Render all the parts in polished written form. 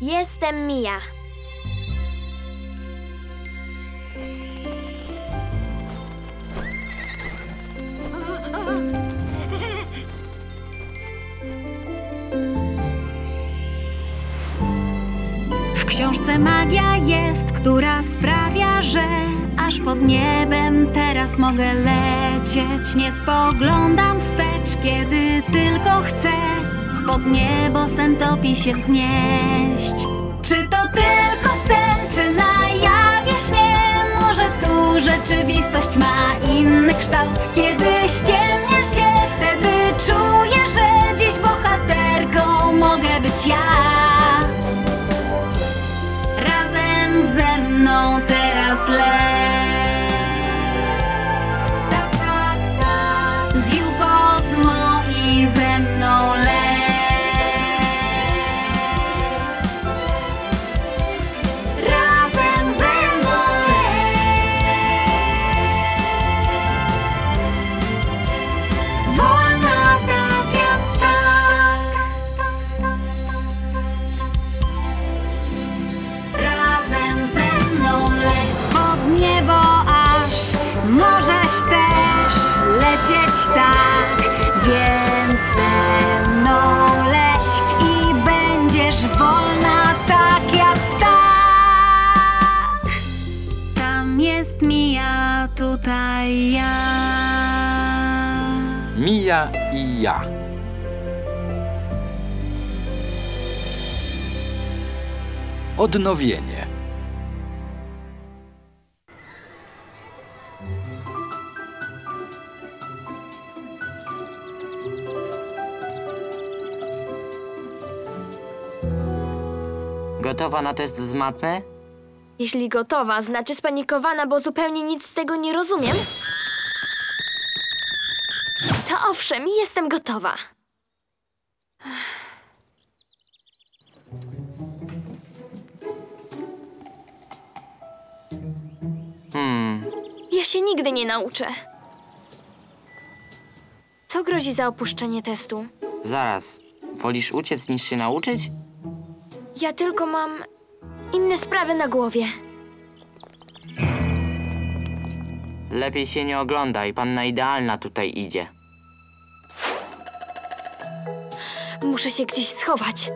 Jestem Mia. W książce magia jest, która sprawia, że aż pod niebem teraz mogę lecieć. Nie spoglądam wstecz, kiedy tylko chcę pod niebo Centopii się wznieść. Czy to tylko sen, czy na jawie śnie? Może tu rzeczywistość ma inny kształt? Kiedy ściemnia się, wtedy czuję, że dziś bohaterką mogę być ja. Razem ze mną teraz leć. Z Yuko, z Mo i ze mną leć. Tak, więc ze mną leć i będziesz wolna tak jak ptak. Tam jest Mia, tutaj ja. Mia i ja. Odnowienie. Gotowa na test z matmy? Jeśli gotowa, znaczy spanikowana, bo zupełnie nic z tego nie rozumiem. To owszem, jestem gotowa. Ja się nigdy nie nauczę. Co grozi za opuszczenie testu? Zaraz. Wolisz uciec niż się nauczyć? Ja tylko mam inne sprawy na głowie. Lepiej się nie oglądaj, panna idealna tutaj idzie. Muszę się gdzieś schować.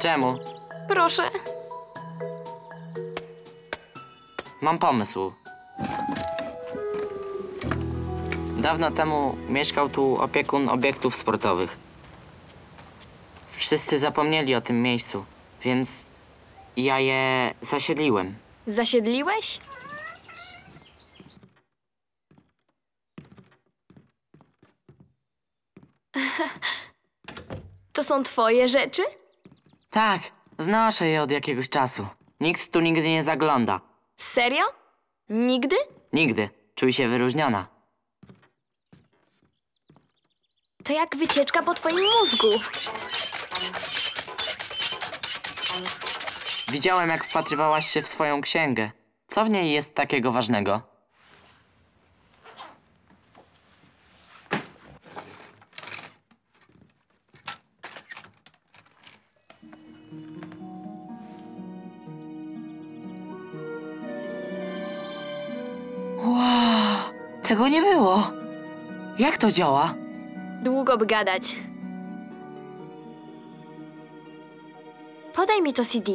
Czemu? Proszę. Mam pomysł. Dawno temu mieszkał tu opiekun obiektów sportowych. Wszyscy zapomnieli o tym miejscu, więc ja je zasiedliłem. Zasiedliłeś? To są twoje rzeczy? Tak, znoszę je od jakiegoś czasu. Nikt tu nigdy nie zagląda. Serio? Nigdy? Nigdy. Czuj się wyróżniona. To jak wycieczka po twoim mózgu. Widziałem, jak wpatrywałaś się w swoją księgę. Co w niej jest takiego ważnego? Wow, tego nie było. Jak to działa? Długo by gadać. Podaj mi to CD.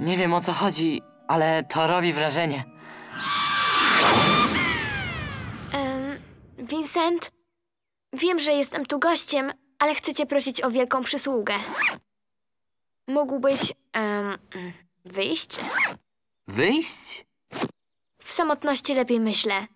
Nie wiem, o co chodzi, ale to robi wrażenie. Vincent, wiem, że jestem tu gościem, ale chcę cię prosić o wielką przysługę. Mógłbyś wyjść? Wyjść? W samotności lepiej myślę.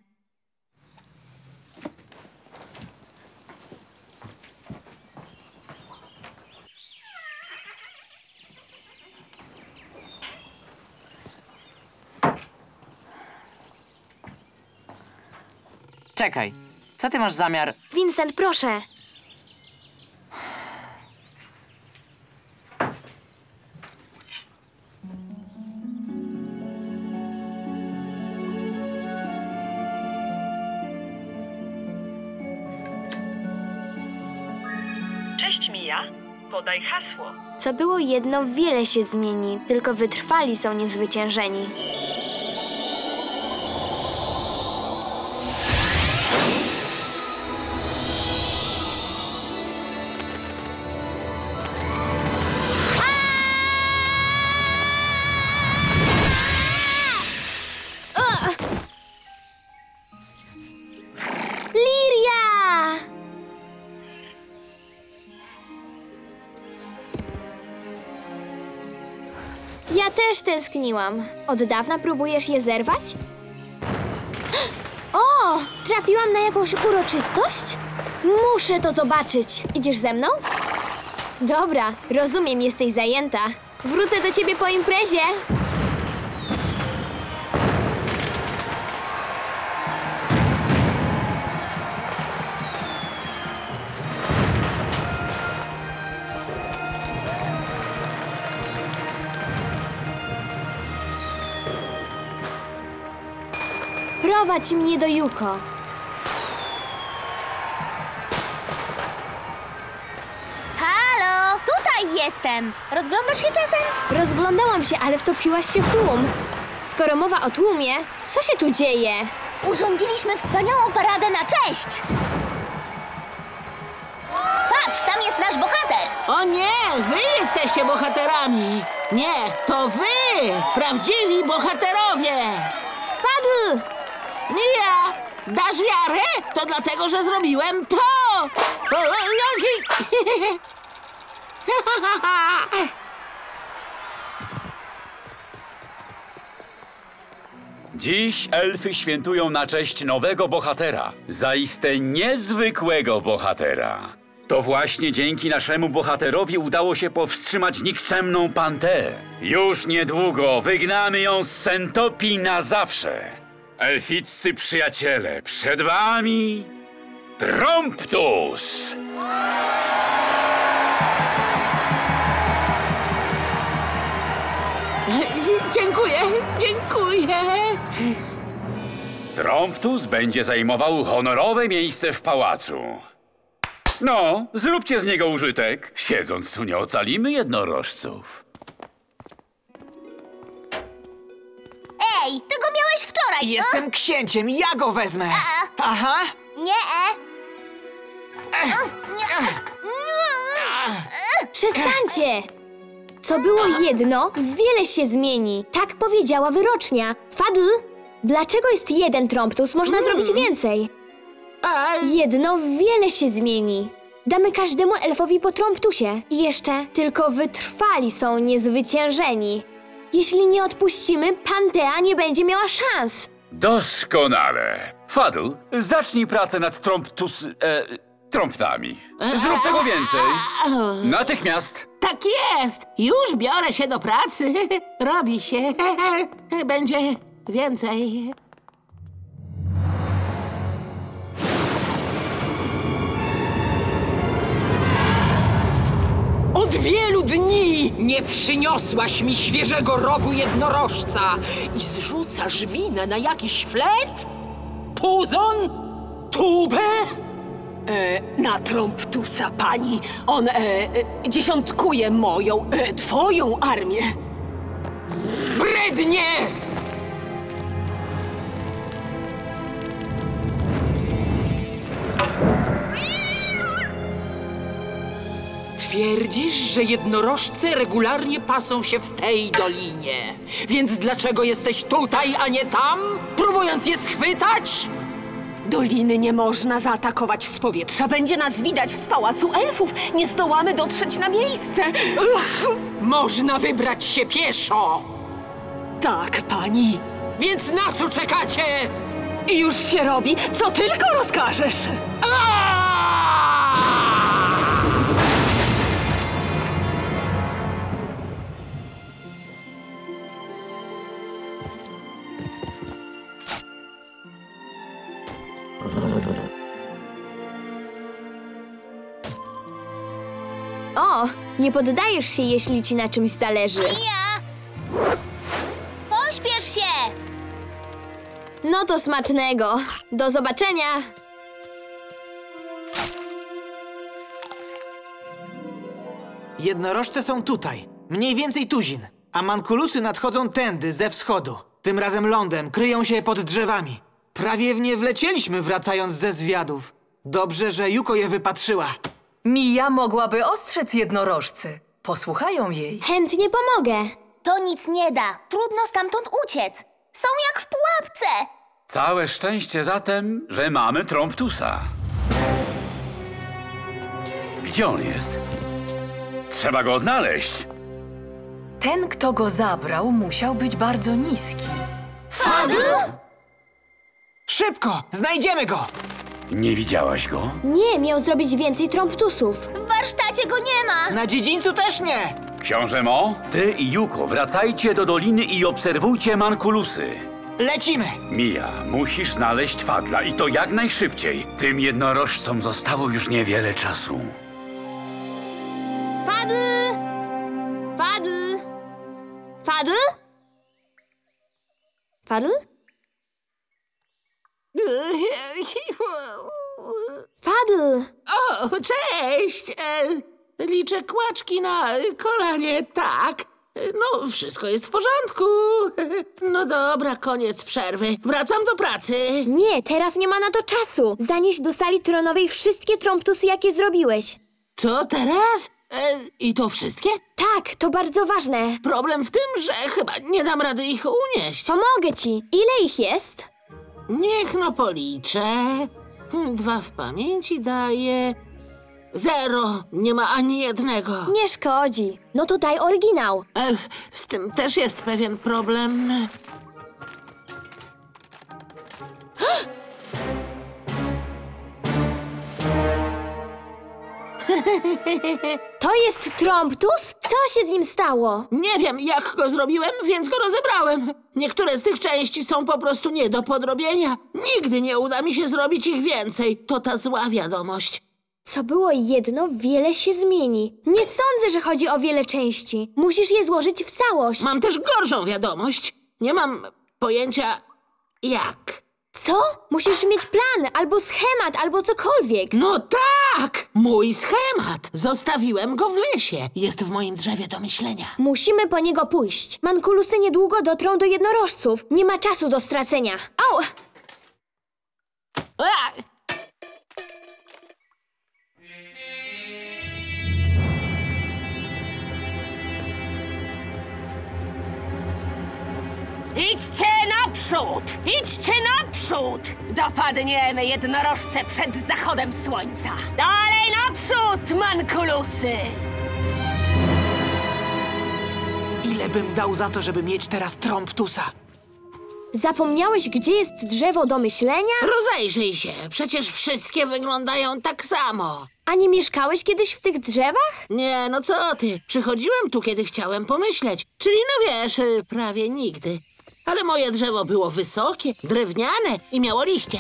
Czekaj, co ty masz zamiar? Vincent, proszę. Podaj hasło. Co było jedno, wiele się zmieni, tylko wytrwali są niezwyciężeni. Też tęskniłam. Od dawna próbujesz je zerwać? O! Trafiłam na jakąś uroczystość? Muszę to zobaczyć. Idziesz ze mną? Dobra, rozumiem, jesteś zajęta. Wrócę do ciebie po imprezie. Prowadź mnie do Yuko. Halo, tutaj jestem. Rozglądasz się czasem? Rozglądałam się, ale wtopiłaś się w tłum. Skoro mowa o tłumie, co się tu dzieje? Urządziliśmy wspaniałą paradę na cześć. Patrz, tam jest nasz bohater. O nie, wy jesteście bohaterami. Nie, to wy, prawdziwi bohaterowie. Fadl! Mia, dasz wiarę? To dlatego, że zrobiłem to! Dziś elfy świętują na cześć nowego bohatera. Zaiste niezwykłego bohatera. To właśnie dzięki naszemu bohaterowi udało się powstrzymać nikczemną Panteę. Już niedługo wygnamy ją z Centopii na zawsze. Elficcy przyjaciele, przed wami Trumptus! Dziękuję, dziękuję! Trumptus będzie zajmował honorowe miejsce w pałacu. No, zróbcie z niego użytek. Siedząc tu nie ocalimy jednorożców. Ej, ty go miałeś wczoraj! Jestem księciem, ja go wezmę! Aha! Nie! Przestańcie! Co było jedno, wiele się zmieni. Tak powiedziała wyrocznia. Fadl, dlaczego jest jeden Trumptus? Można zrobić więcej. Jedno, wiele się zmieni. Damy każdemu elfowi po Trumptusie. I jeszcze, tylko wytrwali są niezwyciężeni. Jeśli nie odpuścimy, Pantea nie będzie miała szans. Doskonale. Fadl, zacznij pracę nad Trumptami. Zrób tego więcej. Natychmiast. Tak jest. Już biorę się do pracy. Robi się. Będzie więcej. Od wielu dni nie przyniosłaś mi świeżego rogu jednorożca i zrzucasz winę na jakiś flet? Puzon? Tubę? Na Trumptusa, pani. On dziesiątkuje moją, twoją armię. Brednie! Twierdzisz, że jednorożce regularnie pasą się w tej dolinie. Więc dlaczego jesteś tutaj, a nie tam? Próbując je schwytać? Doliny nie można zaatakować z powietrza. Będzie nas widać z pałacu elfów. Nie zdołamy dotrzeć na miejsce. Można wybrać się pieszo. Tak, pani. Więc na co czekacie? I już się robi, co tylko rozkażesz. O, nie poddajesz się, jeśli ci na czymś zależy. Mia! Pośpiesz się! No to smacznego. Do zobaczenia! Jednorożce są tutaj. Mniej więcej tuzin. A mankulusy nadchodzą tędy, ze wschodu. Tym razem lądem, kryją się pod drzewami. Prawie w nie wlecieliśmy, wracając ze zwiadów. Dobrze, że Yuko je wypatrzyła. Mia mogłaby ostrzec jednorożcy. Posłuchają jej. Chętnie pomogę. To nic nie da. Trudno stamtąd uciec. Są jak w pułapce. Całe szczęście zatem, że mamy Trumptusa. Gdzie on jest? Trzeba go odnaleźć. Ten, kto go zabrał, musiał być bardzo niski. Fadl? Szybko! Znajdziemy go! Nie widziałaś go? Nie, miał zrobić więcej Trumptusów. W warsztacie go nie ma! Na dziedzińcu też nie! Książę Mo, ty i Yuko wracajcie do doliny i obserwujcie mankulusy. Lecimy! Mia, musisz znaleźć Fadla i to jak najszybciej. Tym jednorożcom zostało już niewiele czasu. Fadl! Fadl! Fadl? Fadl? Fadl! O, cześć! Liczę kłaczki na kolanie, tak. No, wszystko jest w porządku. No dobra, koniec przerwy. Wracam do pracy. Nie, teraz nie ma na to czasu. Zanieś do sali tronowej wszystkie trumptusy, jakie zrobiłeś. Co teraz? I to wszystkie? Tak, to bardzo ważne. Problem w tym, że chyba nie dam rady ich unieść. Pomogę ci. Ile ich jest? Niech no policzę. 2 w pamięci daje... 0. Nie ma ani jednego. Nie szkodzi. No to daj oryginał. Z tym też jest pewien problem. To jest Trumptus? Co się z nim stało? Nie wiem, jak go zrobiłem, więc go rozebrałem. Niektóre z tych części są po prostu nie do podrobienia. Nigdy nie uda mi się zrobić ich więcej. To ta zła wiadomość. Co było jedno, wiele się zmieni. Nie sądzę, że chodzi o wiele części. Musisz je złożyć w całość. Mam też gorszą wiadomość. Nie mam pojęcia jak. Co? Musisz mieć plan, albo schemat, albo cokolwiek. No tak! Mój schemat! Zostawiłem go w lesie. Jest w moim drzewie do myślenia. Musimy po niego pójść. Mankulusy niedługo dotrą do jednorożców. Nie ma czasu do stracenia. Au! Idźcie naprzód! Idźcie naprzód! Dopadniemy jednorożce przed zachodem słońca. Dalej naprzód, mankulusy! Ile bym dał za to, żeby mieć teraz Trumptusa? Zapomniałeś, gdzie jest drzewo do myślenia? Rozejrzyj się, przecież wszystkie wyglądają tak samo. A nie mieszkałeś kiedyś w tych drzewach? Nie, no co ty. Przychodziłem tu, kiedy chciałem pomyśleć. Czyli no wiesz, prawie nigdy. Ale moje drzewo było wysokie, drewniane i miało liście.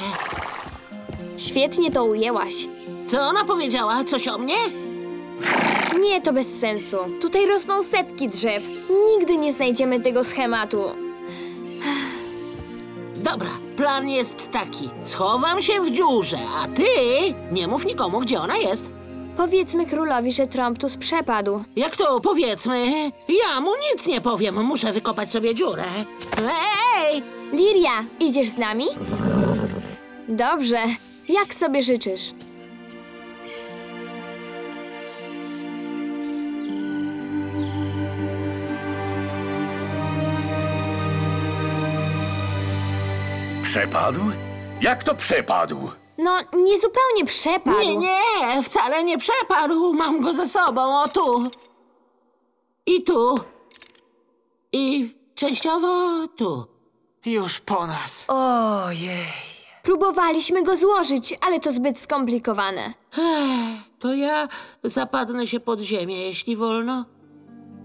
Świetnie to ujęłaś. Co ona powiedziała? Coś o mnie? Nie, to bez sensu. Tutaj rosną setki drzew. Nigdy nie znajdziemy tego schematu. Dobra, plan jest taki. Schowam się w dziurze, a ty nie mów nikomu, gdzie ona jest. Powiedzmy królowi, że Trumptus przepadł. Jak to powiedzmy? Ja mu nic nie powiem. Muszę wykopać sobie dziurę. Ej! Liria, idziesz z nami? Dobrze. Jak sobie życzysz? Przepadł? Jak to przepadł? No, niezupełnie przepadł. Nie, wcale nie przepadł. Mam go ze sobą, o tu. I tu. I częściowo tu. Już po nas. Ojej. Próbowaliśmy go złożyć, ale to zbyt skomplikowane. To ja zapadnę się pod ziemię, jeśli wolno.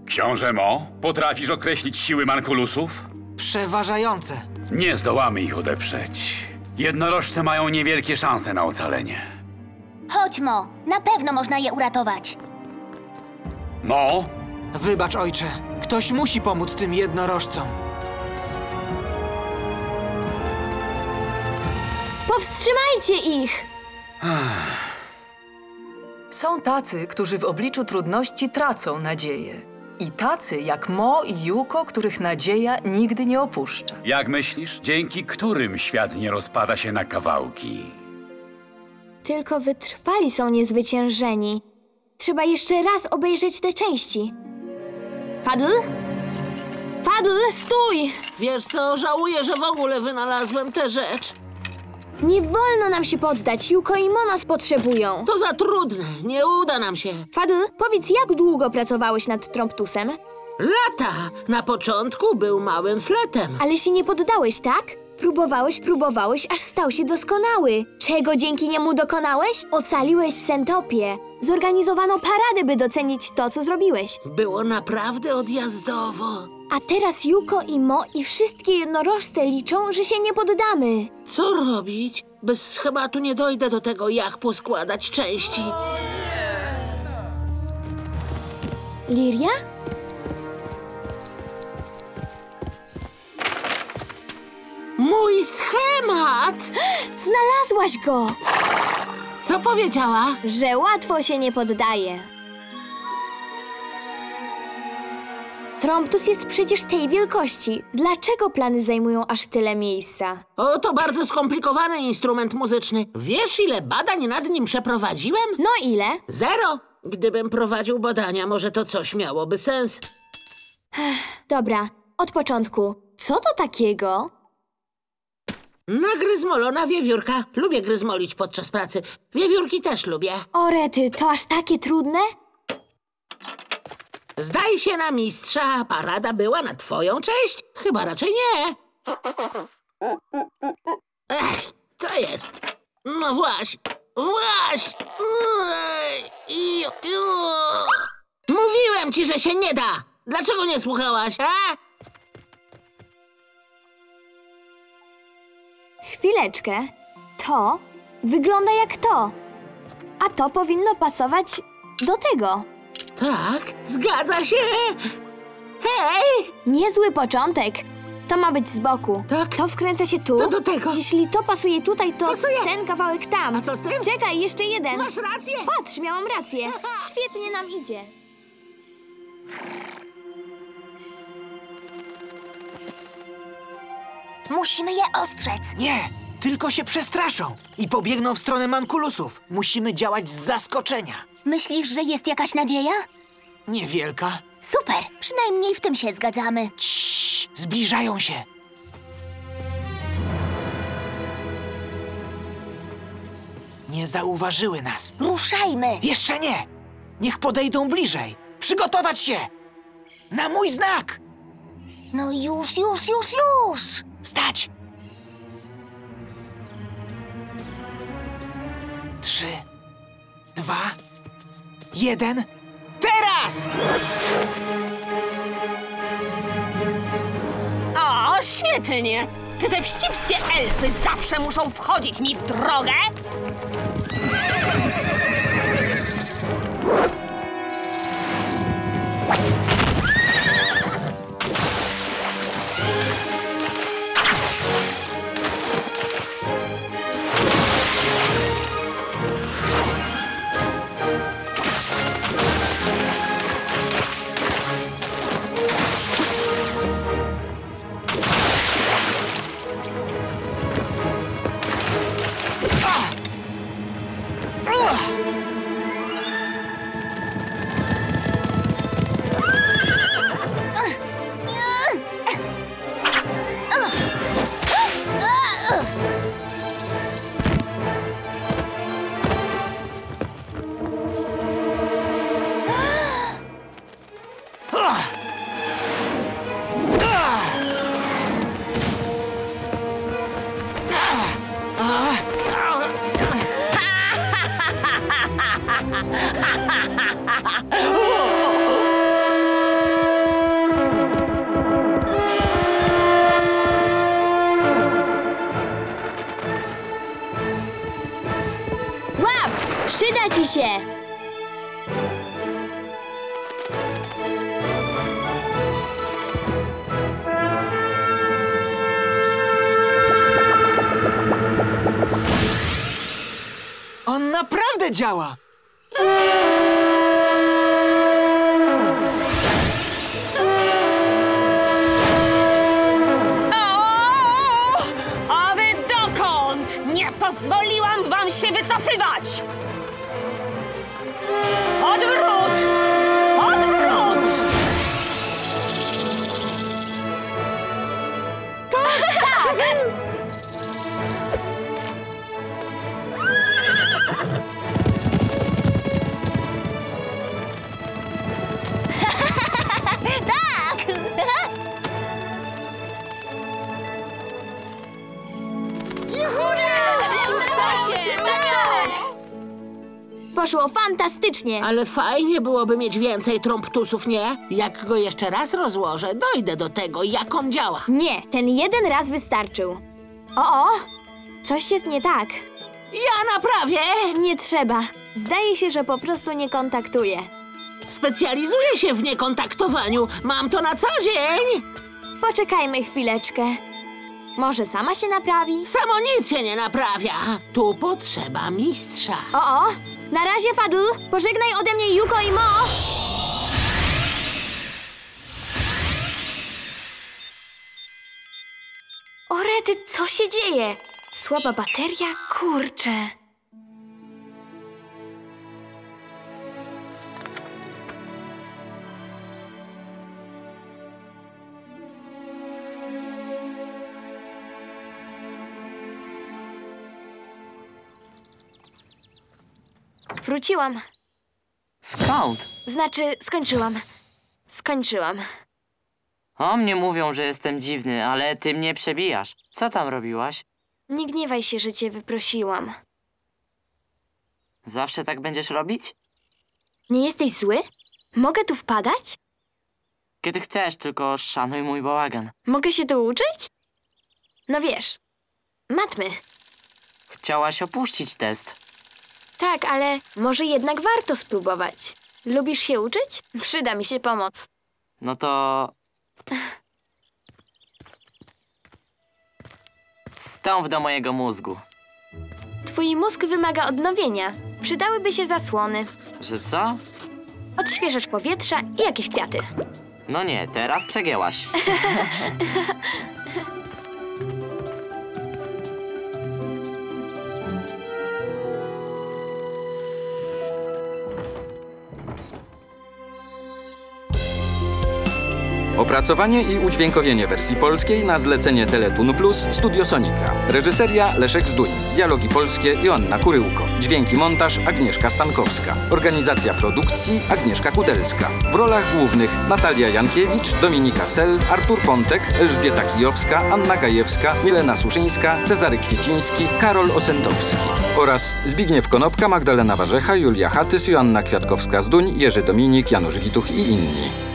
Książę Mo, potrafisz określić siły mankulusów? Przeważające. Nie zdołamy ich odeprzeć. Jednorożce mają niewielkie szanse na ocalenie. Chodź, Mo. Na pewno można je uratować. Mo? Wybacz, ojcze. Ktoś musi pomóc tym jednorożcom. Powstrzymajcie ich! Są tacy, którzy w obliczu trudności tracą nadzieję. I tacy jak Mo i Yuko, których nadzieja nigdy nie opuszcza. Jak myślisz, dzięki którym świat nie rozpada się na kawałki? Tylko wytrwali są niezwyciężeni. Trzeba jeszcze raz obejrzeć te części. Fadl? Fadl, stój! Wiesz co, żałuję, że w ogóle wynalazłem tę rzecz. Nie wolno nam się poddać. Yuko i Mo nas potrzebują. To za trudne. Nie uda nam się. Fadl, powiedz, jak długo pracowałeś nad Trumptusem? Lata. Na początku był małym fletem. Ale się nie poddałeś, tak? Próbowałeś, aż stał się doskonały. Czego dzięki niemu dokonałeś? Ocaliłeś Centopię. Zorganizowano paradę, by docenić to, co zrobiłeś. Było naprawdę odjazdowo. A teraz Yuko i Mo i wszystkie jednorożce liczą, że się nie poddamy. Co robić? Bez schematu nie dojdę do tego, jak poskładać części. Liria? Mój schemat! Znalazłaś go! Co powiedziała? Że łatwo się nie poddaje. Trumptus jest przecież tej wielkości. Dlaczego plany zajmują aż tyle miejsca? O, to bardzo skomplikowany instrument muzyczny. Wiesz, ile badań nad nim przeprowadziłem? No ile? 0. Gdybym prowadził badania, może to coś miałoby sens. Dobra, od początku. Co to takiego? Nagryzmolona wiewiórka. Lubię gryzmolić podczas pracy. Wiewiórki też lubię. O rety, to aż takie trudne? Zdaj się na mistrza. Parada była na twoją cześć? Chyba raczej nie. Ech, co jest? No właśnie. Mówiłem ci, że się nie da. Dlaczego nie słuchałaś, a? Chwileczkę. To wygląda jak to. A to powinno pasować do tego. Tak, zgadza się. Hej! Niezły początek. To ma być z boku. Tak. To wkręca się tu. To do tego. Jeśli to pasuje tutaj, to pasuje. Ten kawałek tam. A co z tym? Czekaj, jeszcze jeden. Masz rację. Patrz, miałam rację. Świetnie nam idzie. Musimy je ostrzec. Nie, tylko się przestraszą i pobiegną w stronę Mankulusów. Musimy działać z zaskoczenia. Myślisz, że jest jakaś nadzieja? Niewielka. Super, przynajmniej w tym się zgadzamy. Ciii, zbliżają się. Nie zauważyły nas. Ruszajmy. Jeszcze nie. Niech podejdą bliżej. Przygotować się. Na mój znak. No już. Stać! 3, 2, 1... Teraz! O, świetnie! Czy te wścibskie elfy zawsze muszą wchodzić mi w drogę? On naprawdę działa! A wy dokąd? Nie pozwoliłam wam się wycofywać! Odwrót! Odwrót! Tak! Tak! Udało się! Poszło fantastycznie. Ale fajnie byłoby mieć więcej trumptusów, nie? Jak go jeszcze raz rozłożę, dojdę do tego, jak on działa. Nie, ten jeden raz wystarczył. O, coś jest nie tak. Ja naprawię! Nie trzeba. Zdaje się, że po prostu nie kontaktuje. Specjalizuję się w niekontaktowaniu. Mam to na co dzień. Poczekajmy chwileczkę. Może sama się naprawi? Samo nic się nie naprawia. Tu potrzeba mistrza. O, na razie, Fadl. Pożegnaj ode mnie Yuko i Mo. O rety, co się dzieje? Słaba bateria? Kurczę. Wróciłam. Skąd? Znaczy, skończyłam. Skończyłam. O mnie mówią, że jestem dziwny, ale ty mnie przebijasz. Co tam robiłaś? Nie gniewaj się, że cię wyprosiłam. Zawsze tak będziesz robić? Nie jesteś zły? Mogę tu wpadać? Kiedy chcesz, tylko szanuj mój bałagan. Mogę się tu uczyć? No wiesz, matmy. Chciałaś opuścić test. Tak, ale może jednak warto spróbować. Lubisz się uczyć? Przyda mi się pomoc. No to... Wstąp do mojego mózgu. Twój mózg wymaga odnowienia. Przydałyby się zasłony. Że co? Odświeżacz powietrza i jakieś kwiaty. No nie, teraz przegięłaś. Opracowanie i udźwiękowienie wersji polskiej na zlecenie Teletunu Plus Studio Sonika. Reżyseria Leszek Zduń. Dialogi polskie Joanna Kuryłko. Dźwięki montaż Agnieszka Stankowska. Organizacja produkcji Agnieszka Kudelska. W rolach głównych Natalia Jankiewicz, Dominika Sel, Artur Pontek, Elżbieta Kijowska, Anna Gajewska, Milena Suszyńska, Cezary Kwieciński, Karol Osentowski. Oraz Zbigniew Konopka, Magdalena Warzecha, Julia Hatys, Joanna Kwiatkowska-Zduń, Jerzy Dominik, Janusz Wituch i inni.